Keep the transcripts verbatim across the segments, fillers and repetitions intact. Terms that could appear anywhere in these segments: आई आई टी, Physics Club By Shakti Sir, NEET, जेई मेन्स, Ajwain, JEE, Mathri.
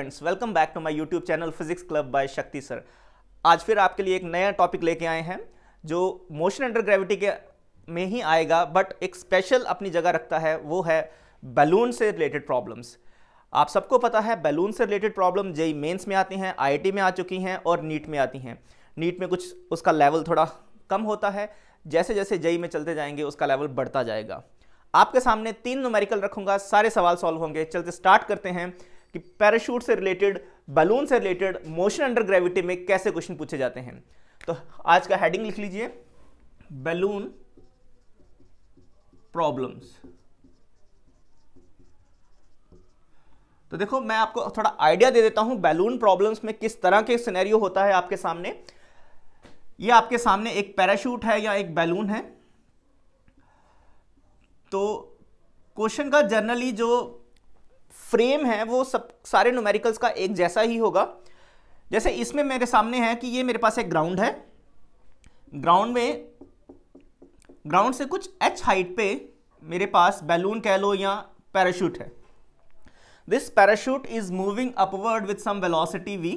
Students, welcome back to my YouTube channel physics club by Shakti sir. आज फिर आपके लिए एक नया टॉपिक लेके आए हैं जो मोशन अंडर ग्रेविटी के में ही आएगा, बट एक स्पेशल अपनी जगह रखता है। वो है बैलून से रिलेटेड प्रॉब्लम्स। आप सबको पता है बैलून से रिलेटेड प्रॉब्लम जेई मेन्स में आती हैं, आई आई टी में आ चुकी हैं और नीट में आती हैं। नीट में कुछ उसका लेवल थोड़ा कम होता है, जैसे जैसे जेई में चलते जाएंगे उसका लेवल बढ़ता जाएगा। आपके सामने तीन न्यूमेरिकल रखूंगा, सारे सवाल सॉल्व होंगे। चलते स्टार्ट करते हैं कि पैराशूट से रिलेटेड, बलून से रिलेटेड, मोशन अंडर ग्रेविटी में कैसे क्वेश्चन पूछे जाते हैं। तो आज का हेडिंग लिख लीजिए, बलून प्रॉब्लम्स। तो देखो, मैं आपको थोड़ा आइडिया दे देता हूं बैलून प्रॉब्लम्स में किस तरह के सिनेरियो होता है आपके सामने। ये आपके सामने एक पैराशूट है या एक बैलून है। तो क्वेश्चन का जनरली जो फ्रेम है वो सब सारे न्यूमेरिकल्स का एक जैसा ही होगा। जैसे इसमें मेरे सामने है कि ये मेरे पास एक ग्राउंड है, ग्राउंड में ग्राउंड से कुछ एच हाइट पे मेरे पास बैलून कह लो या पैराशूट है। This parachute is moving upward with some velocity v.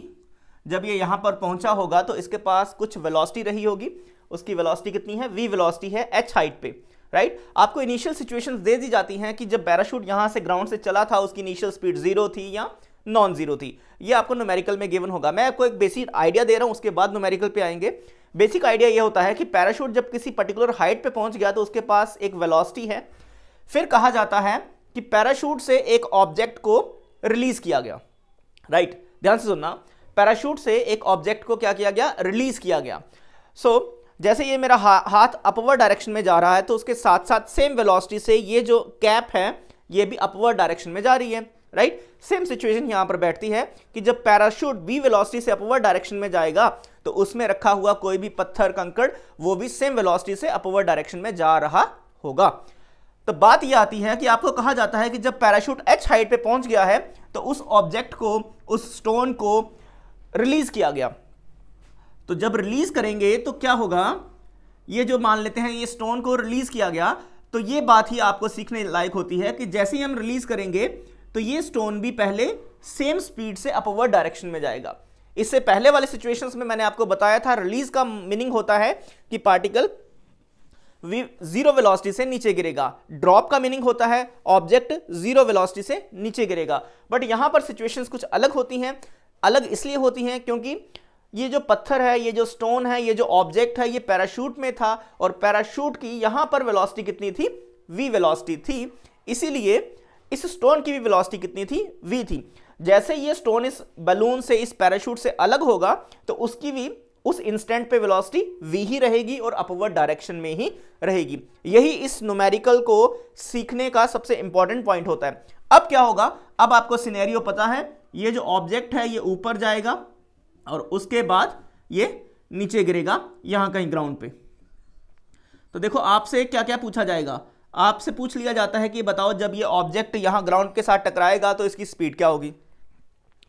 जब ये यहाँ पर पहुंचा होगा तो इसके पास कुछ वेलोसिटी रही होगी, उसकी वेलोसिटी कितनी है, वी वेलोसिटी है एच हाइट पे, राइट right? आपको इनिशियल सिचुएशंस दे दी जाती हैं कि जब पैराशूट यहाँ से ग्राउंड से चला था उसकी इनिशियल स्पीड जीरो थी या नॉन जीरो थी। ये आपको न्यूमेरिकल में गिवन होगा। मैं आपको एक बेसिक आइडिया दे रहा हूँ, उसके बाद न्यूमेरिकल पे आएंगे। बेसिक आइडिया ये होता है कि पैराशूट जब किसी पर्टिकुलर हाइट पे पहुंच गया तो उसके पास एक वेलोसिटी है। फिर कहा जाता है कि पैराशूट से एक ऑब्जेक्ट को रिलीज किया गया, राइट right? ध्यान से सुनना, पैराशूट से एक ऑब्जेक्ट को क्या किया गया, रिलीज किया गया। सो so, जैसे ये मेरा हा, हाथ अपवर्ड डायरेक्शन में जा रहा है तो उसके साथ साथ सेम वेलोसिटी से ये जो कैप है ये भी अपवर्ड डायरेक्शन में जा रही है, राइट right? सेम सिचुएशन यहाँ पर बैठती है कि जब पैराशूट बी वेलोसिटी से अपवर्ड डायरेक्शन में जाएगा तो उसमें रखा हुआ कोई भी पत्थर कंकड़ वो भी सेम वेलोसिटी से अपवर्ड डायरेक्शन में जा रहा होगा। तो बात ये आती है कि आपको कहा जाता है कि जब पैराशूट एच हाइट पर पहुंच गया है तो उस ऑब्जेक्ट को, उस स्टोन को रिलीज किया गया। तो जब रिलीज करेंगे तो क्या होगा, ये जो मान लेते हैं ये स्टोन को रिलीज किया गया, तो ये बात ही आपको सीखने लायक होती है कि जैसे ही हम रिलीज करेंगे तो ये स्टोन भी पहले सेम स्पीड से अपवर्ड डायरेक्शन में जाएगा। इससे पहले वाले सिचुएशंस में मैंने आपको बताया था रिलीज का मीनिंग होता है कि पार्टिकल जीरो वेलोसिटी से नीचे गिरेगा, ड्रॉप का मीनिंग होता है ऑब्जेक्ट जीरो वेलोसिटी से नीचे गिरेगा। बट यहां पर सिचुएशंस कुछ अलग होती हैं। अलग इसलिए होती हैं क्योंकि ये जो पत्थर है, ये जो स्टोन है, ये जो ऑब्जेक्ट है, ये पैराशूट में था और पैराशूट की यहाँ पर वेलोसिटी कितनी थी, वी वेलोसिटी थी। इसीलिए इस स्टोन की भी वेलोसिटी कितनी थी, वी थी। जैसे ये स्टोन इस बलून से, इस पैराशूट से अलग होगा तो उसकी भी उस इंस्टेंट पे वेलोसिटी वी ही रहेगी और अपवर्ड डायरेक्शन में ही रहेगी। यही इस न्यूमेरिकल को सीखने का सबसे इंपॉर्टेंट पॉइंट होता है। अब क्या होगा, अब आपको सिनेरियो पता है, ये जो ऑब्जेक्ट है ये ऊपर जाएगा और उसके बाद ये नीचे गिरेगा यहां कहीं ग्राउंड पे। तो देखो आपसे क्या क्या पूछा जाएगा, आपसे पूछ लिया जाता है कि बताओ जब ये ऑब्जेक्ट यहां ग्राउंड के साथ टकराएगा तो इसकी स्पीड क्या होगी।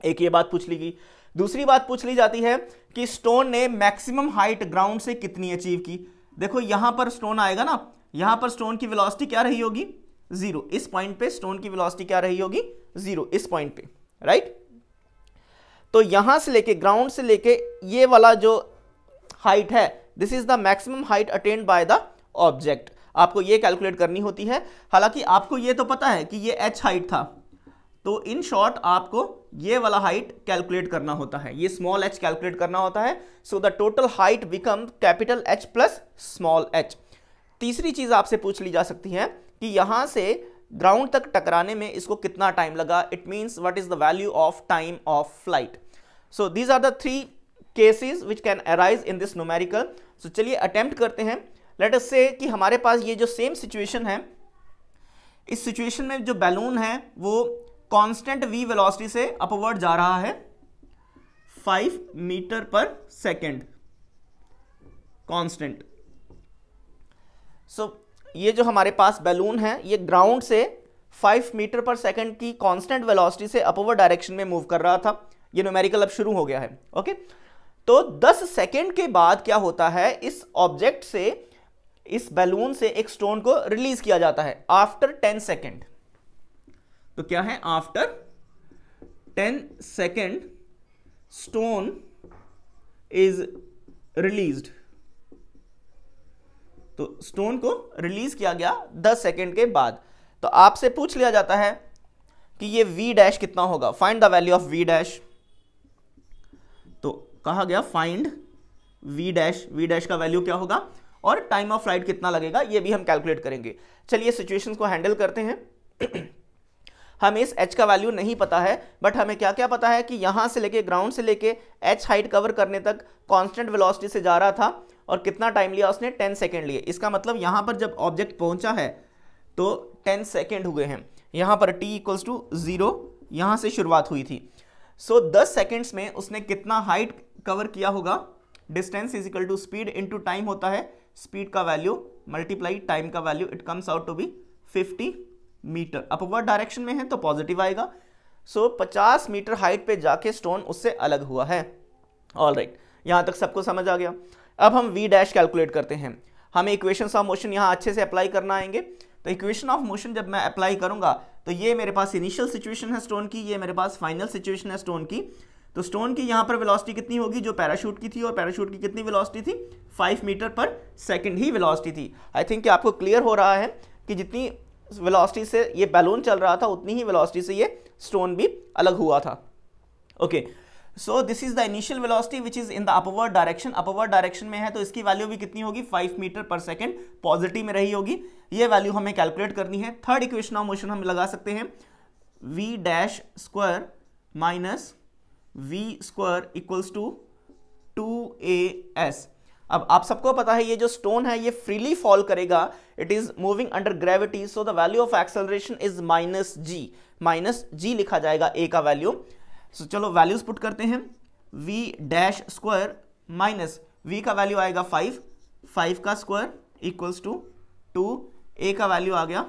एक ये बात पूछ ली गई। दूसरी बात पूछ ली जाती है कि स्टोन ने मैक्सिमम हाइट ग्राउंड से कितनी अचीव की। देखो यहां पर स्टोन आएगा ना, यहां पर स्टोन की वेलोसिटी क्या रही होगी, जीरो। इस पॉइंट पे स्टोन की वेलोसिटी क्या रही होगी, जीरो, इस पॉइंट पे, राइट। तो यहां से लेके, ग्राउंड से लेके ये वाला जो हाइट है, this is the maximum height attained by the object. आपको ये कैलकुलेट करनी होती है। हालांकि आपको ये तो पता है कि ये एच हाइट था, तो इन शॉर्ट आपको ये वाला हाइट कैलकुलेट करना होता है, ये स्मॉल एच कैलकुलेट करना होता है। So the total height become capital h plus small h. तीसरी चीज आपसे पूछ ली जा सकती है कि यहां से ग्राउंड तक टकराने में इसको कितना टाइम लगा, it means what is the value of time of flight. So these are the three cases which can arise in this numerical. So चलिए अटेम्प्ट करते हैं। लेट अस से कि हमारे पास ये जो सेम सिचुएशन है, इस सिचुएशन में जो बैलून है वो कांस्टेंट वी वेलोसिटी से अपवर्ड जा रहा है, फाइव मीटर पर सेकेंड कांस्टेंट। सो ये जो हमारे पास बैलून है ये ग्राउंड से फाइव मीटर पर सेकंड की कांस्टेंट वेलोसिटी से अपवर्ड डायरेक्शन में मूव कर रहा था। ये न्यूमेरिकल अब शुरू हो गया है, ओके। तो दस सेकंड के बाद क्या होता है, इस ऑब्जेक्ट से, इस बैलून से एक स्टोन को रिलीज किया जाता है आफ्टर टेन सेकंड। तो क्या है, after ten second stone is released. तो stone को release किया गया दस second के बाद. तो आपसे पूछ लिया जाता है कि ये v dash कितना होगा, find the value of v dash. तो कहा गया find v dash, v dash का value क्या होगा और टाइम ऑफ फ्लाइट कितना लगेगा ये भी हम कैलकुलेट करेंगे. चलिए सिचुएशंस को हैंडल करते हैं. हमें इस h का वैल्यू नहीं पता है, बट हमें क्या क्या पता है कि यहाँ से लेके ग्राउंड से लेके h हाइट कवर करने तक कांस्टेंट वेलोसिटी से जा रहा था और कितना टाइम लिया उसने, दस सेकंड लिए. इसका मतलब यहाँ पर जब ऑब्जेक्ट पहुँचा है तो दस सेकंड हुए हैं. यहाँ पर t इक्वल्स टू जीरो यहाँ से शुरुआत हुई थी. सो so, दस सेकेंड्स में उसने कितना हाइट कवर किया होगा. Distance is equal to speed into time होता है, स्पीड का वैल्यू मल्टीप्लाई टाइम का value, it comes out to be fifty metre. Upward direction में है तो पॉजिटिव आएगा. सो so, पचास मीटर हाइट पे जाके स्टोन उससे अलग हुआ है. ऑल राइट, यहाँ तक सबको समझ आ गया. अब हम v डैश कैलकुलेट करते हैं. हमें इक्वेशंस ऑफ मोशन यहाँ अच्छे से अप्लाई करना आएंगे. तो इक्वेशन ऑफ मोशन जब मैं अप्लाई करूँगा तो ये मेरे पास इनिशियल सिचुएशन है स्टोन की, ये मेरे पास फाइनल सिचुएशन है स्टोन की. तो स्टोन की यहाँ पर वेलोसिटी कितनी होगी जो पैराशूट की थी, और पैराशूट की कितनी वेलोसिटी थी, फाइव मीटर पर सेकंड ही वेलोसिटी थी. आई थिंक कि आपको क्लियर हो रहा है कि जितनी वेलोसिटी से ये बैलून चल रहा था उतनी ही वेलोसिटी से ये स्टोन भी अलग हुआ था. Okay, so this is the initial velocity which is in the upward direction. Upward direction में है तो इसकी वैल्यू भी कितनी होगी, फाइव मीटर पर सेकेंड पॉजिटिव में रही होगी. ये वैल्यू हमें कैलकुलेट करनी है. थर्ड इक्वेशन ऑफ मोशन हम लगा सकते हैं, v dash square minus v square equals to two a s. अब आप सबको पता है ये जो स्टोन है ये फ्रीली फॉल करेगा, it is moving under gravity. So the value of acceleration is minus g, minus g लिखा जाएगा a का वैल्यू. सो so, चलो वैल्यूज पुट करते हैं. v dash square minus v का वैल्यू आएगा फाइव, फाइव का square equals to two, a का वैल्यू आ गया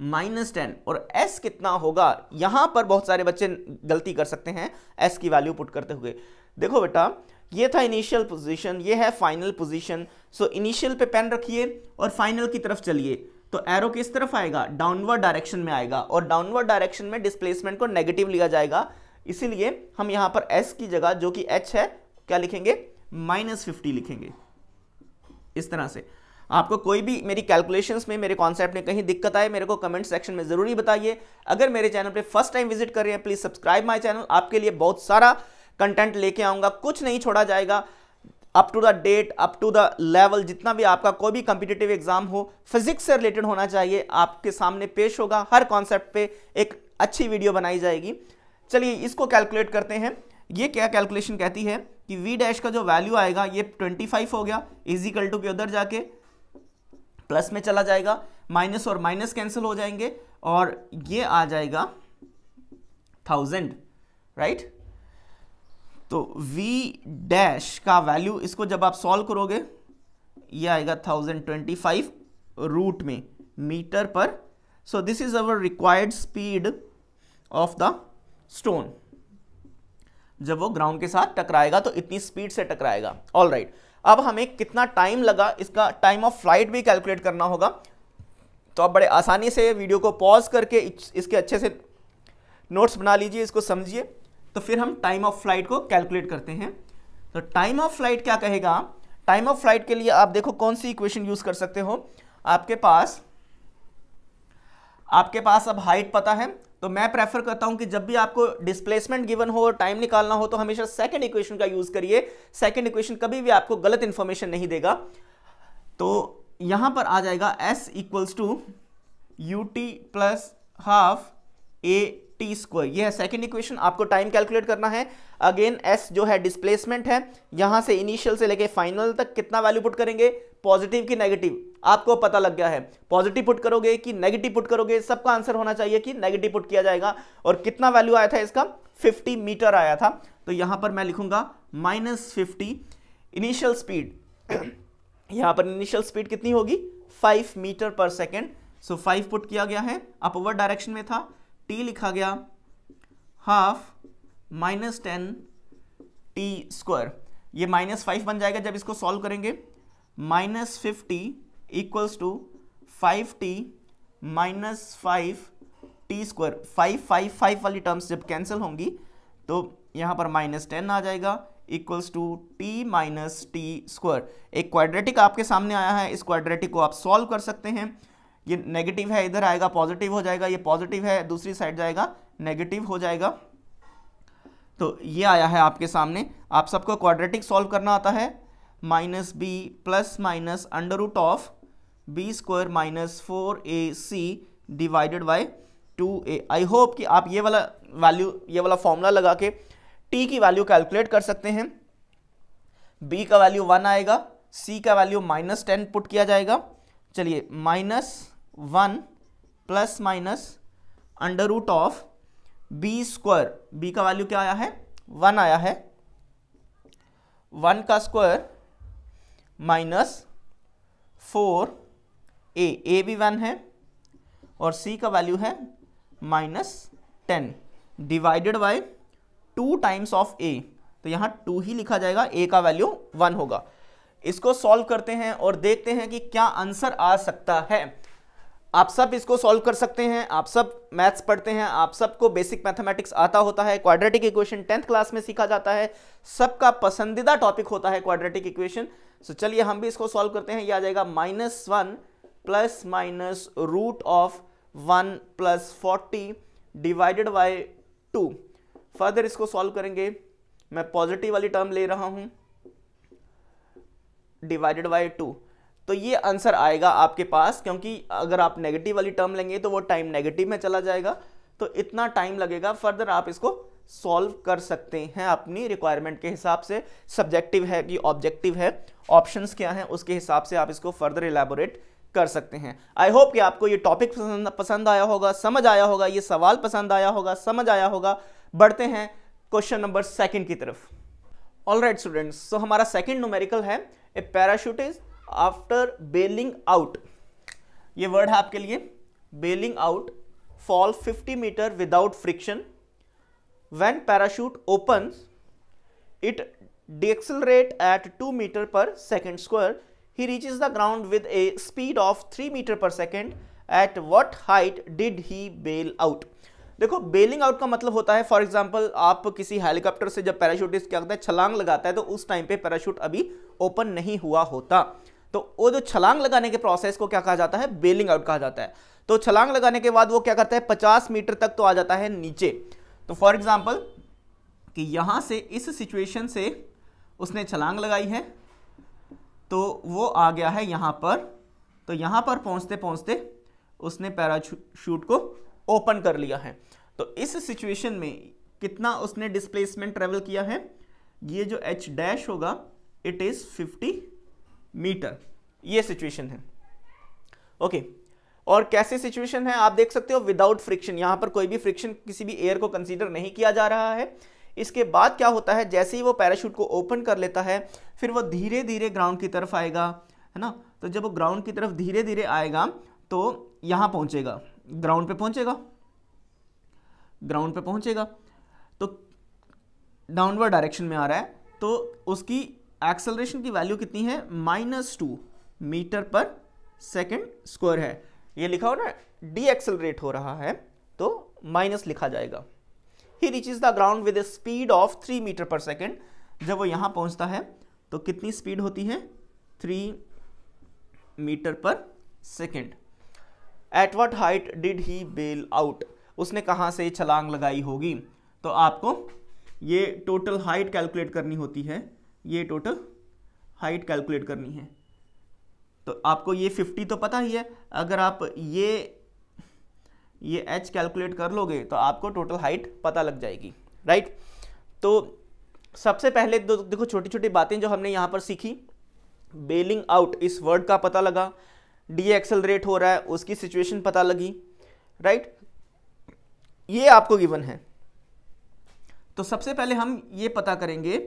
माइनस टेन. और s कितना होगा, यहाँ पर बहुत सारे बच्चे गलती कर सकते हैं s की वैल्यू पुट करते हुए. देखो बेटा, ये था इनिशियल पोजीशन, ये है फाइनल पोजीशन. सो इनिशियल पे पेन रखिए और फाइनल की तरफ चलिए. तो एरो किस तरफ आएगा, डाउनवर्ड डायरेक्शन में आएगा, और डाउनवर्ड डायरेक्शन में डिस्प्लेसमेंट को नेगेटिव लिया जाएगा. इसीलिए हम यहाँ पर s की जगह जो कि h है क्या लिखेंगे, माइनस फिफ्टी लिखेंगे. इस तरह से आपको कोई भी मेरी कैलकुलेशंस में, मेरे कॉन्सेप्ट में कहीं दिक्कत आए मेरे को कमेंट सेक्शन में ज़रूर बताइए. अगर मेरे चैनल पे फर्स्ट टाइम विजिट कर रहे हैं प्लीज़ सब्सक्राइब माय चैनल. आपके लिए बहुत सारा कंटेंट लेके आऊँगा, कुछ नहीं छोड़ा जाएगा. Up to the date, up to the level, जितना भी आपका कोई भी कॉम्पिटिटिव एग्जाम हो फिजिक्स से रिलेटेड होना चाहिए आपके सामने पेश होगा. हर कॉन्सेप्ट पे एक अच्छी वीडियो बनाई जाएगी. चलिए इसको कैलकुलेट करते हैं. ये क्या कैलकुलेशन कहती है कि वी डैश का जो वैल्यू आएगा ये ट्वेंटी फाइव हो गया, इजिकल टू के उधर जाके प्लस में चला जाएगा, माइनस और माइनस कैंसिल हो जाएंगे और ये आ जाएगा थाउजेंड. राइट, तो v डैश का वैल्यू इसको जब आप सॉल्व करोगे ये आएगा थाउजेंड ट्वेंटी फाइव रूट में मीटर पर. So this is our required speed of the stone. जब वो ग्राउंड के साथ टकराएगा तो इतनी स्पीड से टकराएगा. All right right. अब हमें कितना टाइम लगा इसका टाइम ऑफ फ्लाइट भी कैलकुलेट करना होगा. तो आप बड़े आसानी से वीडियो को पॉज करके इसके अच्छे से नोट्स बना लीजिए, इसको समझिए. तो फिर हम टाइम ऑफ फ्लाइट को कैलकुलेट करते हैं. तो टाइम ऑफ फ्लाइट क्या कहेगा, टाइम ऑफ फ्लाइट के लिए आप देखो कौन सी इक्वेशन यूज़ कर सकते हो. आपके पास आपके पास अब हाइट पता है, तो मैं प्रेफर करता हूं कि जब भी आपको डिस्प्लेसमेंट गिवन हो और टाइम निकालना हो तो हमेशा सेकंड इक्वेशन का यूज करिए. सेकंड इक्वेशन कभी भी आपको गलत इंफॉर्मेशन नहीं देगा. तो यहां पर आ जाएगा s equals to u t plus half a t square. यह है सेकंड इक्वेशन. आपको टाइम कैलकुलेट करना है. अगेन s जो है डिस्प्लेसमेंट है, यहां से इनिशियल से लेके फाइनल तक कितना वैल्यू पुट करेंगे, पॉजिटिव की नेगेटिव. आपको पता लग गया है पॉजिटिव पुट करोगे कि नेगेटिव पुट करोगे, सबका आंसर होना चाहिए कि नेगेटिव पुट किया जाएगा. और कितना वैल्यू आया था इसका, फिफ्टी मीटर आया था. तो यहाँ पर मैं लिखूंगा माइनस फिफ्टी इनिशियल स्पीड. यहाँ पर इनिशियल स्पीड कितनी होगी, फाइव मीटर पर सेकेंड. सो फाइव पुट किया गया है, अपवर्ड डायरेक्शन में था, टी लिखा गया half minus ten t square. ये माइनस फाइव बन जाएगा जब इसको सॉल्व करेंगे. Minus fifty equals to five t minus five t square five five five वाली टर्म्स जब कैंसिल होंगी तो यहाँ पर माइनस टेन आ जाएगा equals to t minus t square. एक क्वाड्रेटिक आपके सामने आया है, इस क्वाड्रेटिक को आप सॉल्व कर सकते हैं। ये नेगेटिव है, इधर आएगा पॉजिटिव हो जाएगा, ये पॉजिटिव है दूसरी साइड जाएगा नेगेटिव हो जाएगा। तो ये आया है आपके सामने, आप सबको क्वाड्रेटिक सॉल्व करना आता है। Minus b plus minus under root of B square minus four a c divided by two a. I hope कि आप ये वाला वैल्यू ये वाला फॉर्मूला लगा के टी की वैल्यू कैलकुलेट कर सकते हैं। बी का वैल्यू वन आएगा, सी का वैल्यू माइनस टेन पुट किया जाएगा। चलिए minus one plus minus under root of B square, B का वैल्यू क्या आया है वन आया है, वन का square minus four A, A भी वन है और सी का वैल्यू है minus ten divided by two times of A. तो यहाँ टू ही लिखा जाएगा, ए का वैल्यू वन होगा। इसको सॉल्व करते हैं और देखते हैं कि क्या आंसर आ सकता है। आप सब इसको सॉल्व कर सकते हैं, आप सब मैथ्स पढ़ते हैं, आप सबको बेसिक मैथमेटिक्स आता होता है। क्वाड्रेटिक इक्वेशन टेंथ क्लास में सीखा जाता है, सबका पसंदीदा टॉपिक होता है क्वाड्रेटिक इक्वेशन। सो चलिए हम भी इसको सॉल्व करते हैं। ये आ जाएगा minus one plus minus root of one plus forty divided by two. Further इसको सॉल्व करेंगे, मैं पॉजिटिव वाली टर्म ले रहा हूँ डिवाइडेड बाई टू। तो ये आंसर आएगा आपके पास, क्योंकि अगर आप नेगेटिव वाली टर्म लेंगे तो वो टाइम नेगेटिव में चला जाएगा, तो इतना टाइम लगेगा। फर्दर आप इसको सॉल्व कर सकते हैं अपनी रिक्वायरमेंट के हिसाब से, सब्जेक्टिव है कि ऑब्जेक्टिव है, ऑप्शंस क्या हैं, उसके हिसाब से आप इसको फर्दर एलैबोरेट कर सकते हैं। आई होप कि आपको ये टॉपिक पसंद, पसंद आया होगा, समझ आया होगा, ये सवाल पसंद आया होगा, समझ आया होगा। बढ़ते हैं क्वेश्चन नंबर सेकेंड की तरफ। ऑल राइट स्टूडेंट्स, सो हमारा सेकेंड न्यूमेरिकल है a parachute is after bailing out, ये वर्ड है आपके लिए, bailing out fall fifty metre without friction. When parachute opens it decelerate at two metre पर second square, he reaches the ground with a speed of three metre पर second, at what height did he bail out. देखो bailing out का मतलब होता है, for example आप किसी helicopter से जब पैराशूटिस्ट क्या करता है छलांग लगाता है, तो उस टाइम पे पैराशूट अभी ओपन नहीं हुआ होता, तो वो जो छलांग लगाने के प्रोसेस को क्या कहा जाता है बेलिंग आउट कहा जाता है। तो छलांग लगाने के बाद वो क्या करता है पचास मीटर तक तो आ जाता है नीचे। तो फॉर एग्जाम्पल कि यहाँ से इस सिचुएशन से उसने छलांग लगाई है तो वो आ गया है यहाँ पर, तो यहाँ पर पहुँचते पहुँचते उसने पैराशूट को ओपन कर लिया है। तो इस सिचुएशन में कितना उसने डिस्प्लेसमेंट ट्रेवल किया है, ये जो h डैश होगा इट इज़ फिफ्टी मीटर, ये सिचुएशन है। Okay okay. और कैसे सिचुएशन है आप देख सकते हो, विदाउट फ्रिक्शन, यहाँ पर कोई भी फ्रिक्शन किसी भी एयर को कंसीडर नहीं किया जा रहा है। इसके बाद क्या होता है, जैसे ही वो पैराशूट को ओपन कर लेता है फिर वो धीरे धीरे ग्राउंड की तरफ आएगा, है ना। तो जब वो ग्राउंड की तरफ धीरे धीरे आएगा तो यहाँ पहुँचेगा, ग्राउंड पे पहुंचेगा ग्राउंड पे पहुंचेगा तो डाउनवर्ड डायरेक्शन में आ रहा है, तो उसकी एक्सेलरेशन की वैल्यू कितनी है माइनस टू मीटर पर सेकेंड स्क्वायर है। ये लिखा हो ना डी एक्सेलरेट हो रहा है तो माइनस लिखा जाएगा। He reaches the ground with a speed of three metre पर सेकेंड, जब वो यहाँ पहुँचता है तो कितनी स्पीड होती है थ्री मीटर पर second. At what height did he bail out, उसने कहाँ से छलांग लगाई होगी। तो आपको ये टोटल हाइट कैलकुलेट करनी होती है, ये टोटल हाइट कैलकुलेट करनी है। तो आपको ये फिफ्टी तो पता ही है, अगर आप ये ये h कैलकुलेट कर लोगे तो आपको टोटल हाइट पता लग जाएगी, राइट। तो सबसे पहले देखो छोटी छोटी बातें जो हमने यहाँ पर सीखी, बेलिंग आउट इस वर्ड का पता लगा, डी एक्सेलरेट हो रहा है उसकी सिचुएशन पता लगी, राइट। ये आपको गिवन है, तो सबसे पहले हम ये पता करेंगे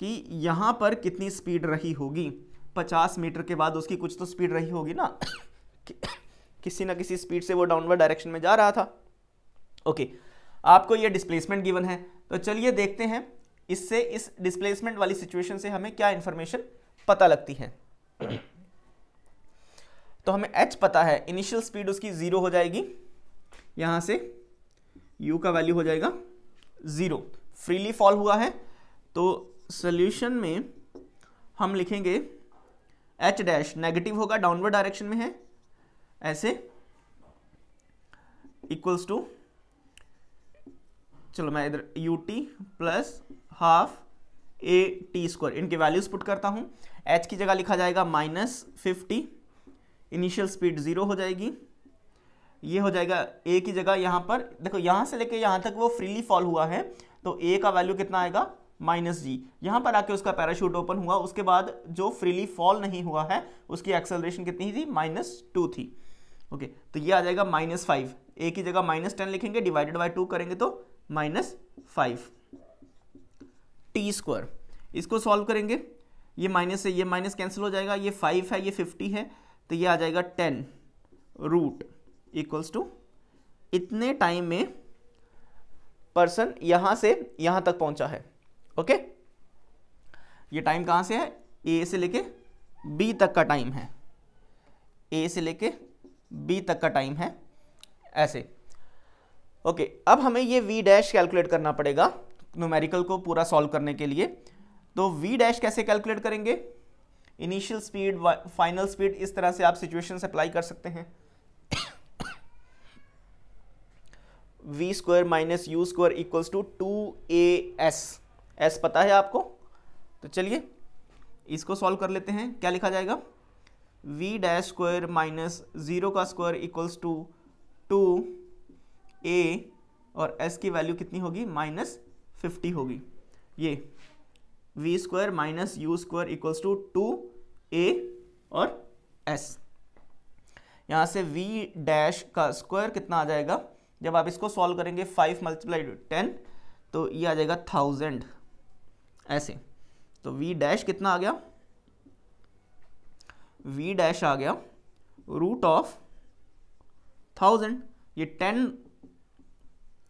कि यहाँ पर कितनी स्पीड रही होगी। पचास मीटर के बाद उसकी कुछ तो स्पीड रही होगी ना, कि, किसी ना किसी स्पीड से वो डाउनवर्ड डायरेक्शन में जा रहा था। ओके, आपको ये डिस्प्लेसमेंट गिवन है, तो चलिए देखते हैं इससे, इस डिस्प्लेसमेंट वाली सिचुएशन से हमें क्या इन्फॉर्मेशन पता लगती है। तो हमें h पता है, इनिशियल स्पीड उसकी ज़ीरो हो जाएगी यहाँ से u का वैल्यू हो जाएगा ज़ीरो, फ्रीली फॉल हुआ है। तो सॉल्यूशन में हम लिखेंगे h डैश नेगेटिव होगा, डाउनवर्ड डायरेक्शन में है ऐसे, इक्वल्स टू, चलो मैं इधर u t plus half a t square, इनके वैल्यूज पुट करता हूं। h की जगह लिखा जाएगा minus fifty, initial speed zero हो जाएगी, ये हो जाएगा a की जगह, यहाँ पर देखो यहाँ से लेके यहाँ तक वो फ्रीली फॉल हुआ है, तो a का वैल्यू कितना आएगा माइनस जी, यहाँ पर आके उसका पैराशूट ओपन हुआ, उसके बाद जो फ्रीली फॉल नहीं हुआ है उसकी एक्सेलरेशन कितनी थी, माइनस टू थी। ओके, तो ये आ जाएगा माइनस फाइव, ए की जगह माइनस टेन लिखेंगे, डिवाइडेड बाई टू करेंगे तो माइनस फाइव टी स्क्वायर। इसको सॉल्व करेंगे, ये माइनस है, ये माइनस कैंसिल हो जाएगा, ये फाइव है, ये फिफ्टी है, तो ये आ जाएगा टेन रूट इक्वल्स टू, इतने टाइम में पर्सन यहां से यहां तक पहुंचा है। ओके, ये टाइम कहां से है, ए से लेके बी तक का टाइम है, ए से लेके बी तक का टाइम है ऐसे। ओके, अब हमें ये v डैश कैलकुलेट करना पड़ेगा न्यूमेरिकल को पूरा सॉल्व करने के लिए। तो v डैश कैसे कैलकुलेट करेंगे, इनिशियल स्पीड, फाइनल स्पीड, इस तरह से आप सिचुएशन अप्लाई कर सकते हैं। V square minus u square equals to two a s, s पता है आपको, तो चलिए इसको सॉल्व कर लेते हैं। क्या लिखा जाएगा, v dash square minus zero का square equals to two a, और एस की वैल्यू कितनी होगी, माइनस फिफ्टी होगी। ये v square minus u square equals to two a और एस, यहाँ से वी डैश का स्क्वायर कितना आ जाएगा, जब आप इसको सॉल्व करेंगे फाइव मल्टीप्लाई टेन, तो ये आ जाएगा थाउजेंड ऐसे। तो v डैश कितना आ गया, v डैश आ गया रूट ऑफ थाउजेंड, ये टेन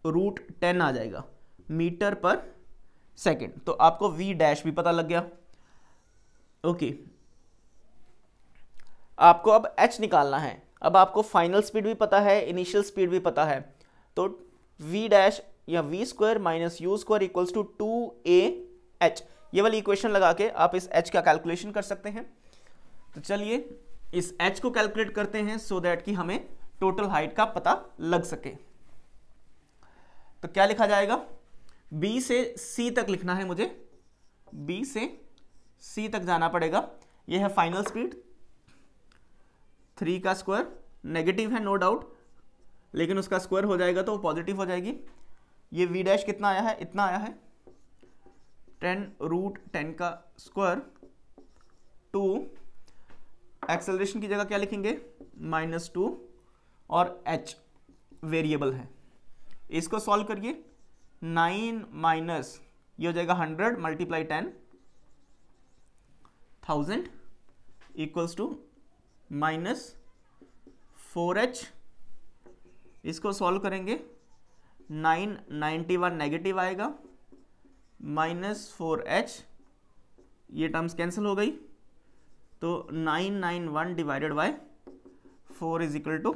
रूट टेन आ जाएगा मीटर पर सेकेंड। तो आपको v डैश भी पता लग गया। ओके, आपको अब h निकालना है। अब आपको फाइनल स्पीड भी पता है, इनिशियल स्पीड भी पता है, तो v डैश या v square minus u square equals to two a h, ये वाली इक्वेशन लगा के आप इस h का कैलकुलेशन कर सकते हैं। तो चलिए इस h को कैलकुलेट करते हैं सो दैट कि हमें टोटल हाइट का पता लग सके। तो क्या लिखा जाएगा, b से c तक लिखना है मुझे, b से c तक जाना पड़ेगा। यह है फाइनल स्पीड, थ्री का स्क्वायर, नेगेटिव है नो डाउट, लेकिन उसका स्क्वायर हो जाएगा तो वो पॉजिटिव हो जाएगी। ये v डैश कितना आया है, इतना आया है, टेन रूट टेन का स्क्वायर टू, एक्सेलरेशन की जगह क्या लिखेंगे, माइनस टू, और h वेरिएबल है। इसको सॉल्व करिए, नाइन माइनस ये हो जाएगा hundred multiply ten, thousand equals to minus four h. इसको सॉल्व करेंगे, नाइन नाइन्टी वन नेगेटिव आएगा, माइनस फोर एच, ये टर्म्स कैंसिल हो गई, तो nine nine one divided by four is equal to,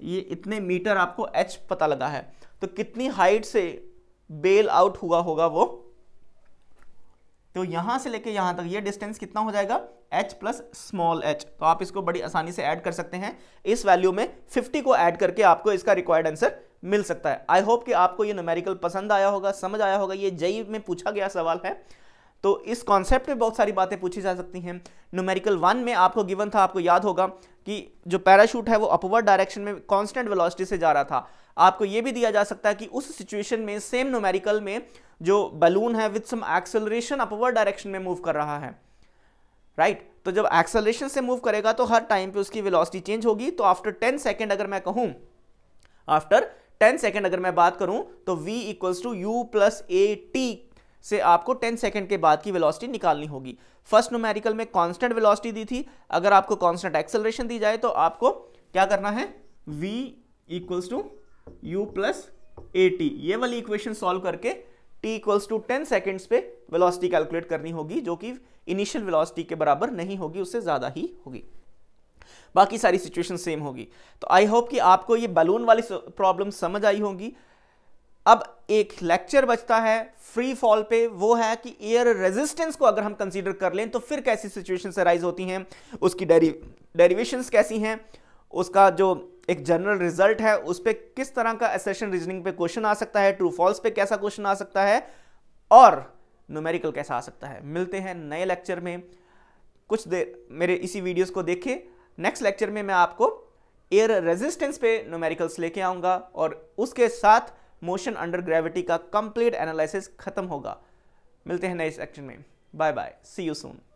ये इतने मीटर आपको h पता लगा है। तो कितनी हाइट से बेल आउट हुआ होगा वो, तो यहाँ से लेके यहाँ तक ये डिस्टेंस कितना हो जाएगा, h प्लस स्मॉल h। तो आप इसको बड़ी आसानी से ऐड कर सकते हैं, इस वैल्यू में फिफ्टी को ऐड करके आपको इसका रिक्वायर्ड आंसर मिल सकता है। आई होप कि आपको ये न्यूमेरिकल पसंद आया होगा, समझ आया होगा। ये जेई में पूछा गया सवाल है, तो इस कॉन्सेप्ट में बहुत सारी बातें पूछी जा सकती हैं। न्यूमेरिकल वन में आपको गिवन था, आपको याद होगा कि जो पैराशूट है वो अपवर्ड डायरेक्शन में कांस्टेंट वेलोसिटी से जा रहा था। आपको ये भी दिया जा सकता है कि उस सिचुएशन में सेम न्यूमेरिकल में जो बलून है with some acceleration upward direction में मूव कर रहा है, राइट right? तो जब एक्सेलरेशन से मूव करेगा तो हर टाइम पे उसकी वेलोसिटी चेंज होगी। तो आफ्टर टेन सेकेंड अगर मैं कहूँ, आफ्टर टेन सेकेंड अगर मैं बात करूँ, तो v equals to u plus a t से आपको टेन सेकंड के बाद की वेलोसिटी निकालनी होगी। फर्स्ट न्यूमेरिकल में कांस्टेंट वेलोसिटी दी थी, अगर आपको कांस्टेंट एक्सेलरेशन दी जाए तो आपको क्या करना है, v equals to u plus a t, ये वाली इक्वेशन सॉल्व करके t equals to ten seconds पे वेलोसिटी कैलकुलेट करनी होगी, जो कि इनिशियल वेलोसिटी के बराबर नहीं होगी, उससे ज़्यादा ही होगी। बाकी सारी सिचुएशन सेम होगी। तो आई होप कि आपको ये बलून वाली प्रॉब्लम समझ आई होगी। अब एक लेक्चर बचता है फ्री फॉल पे, वो है कि एयर रेजिस्टेंस को अगर हम कंसीडर कर लें तो फिर कैसी सिचुएशंस अराइज होती हैं, उसकी डेरिवेशंस कैसी हैं, उसका जो एक जनरल रिजल्ट है उस पर किस तरह का असर्शन रीजनिंग पे क्वेश्चन आ सकता है, ट्रू फॉल्स पे कैसा क्वेश्चन आ सकता है और न्यूमेरिकल कैसा आ सकता है। मिलते हैं नए लेक्चर में। कुछ देर मेरे इसी वीडियोज़ को देखिए, नेक्स्ट लेक्चर में मैं आपको एयर रेजिस्टेंस पे न्यूमेरिकल्स लेके आऊँगा और उसके साथ मोशन अंडर ग्रेविटी का कंप्लीट एनालिसिस खत्म होगा। मिलते हैं नए सेक्शन में। Bye bye, see you soon.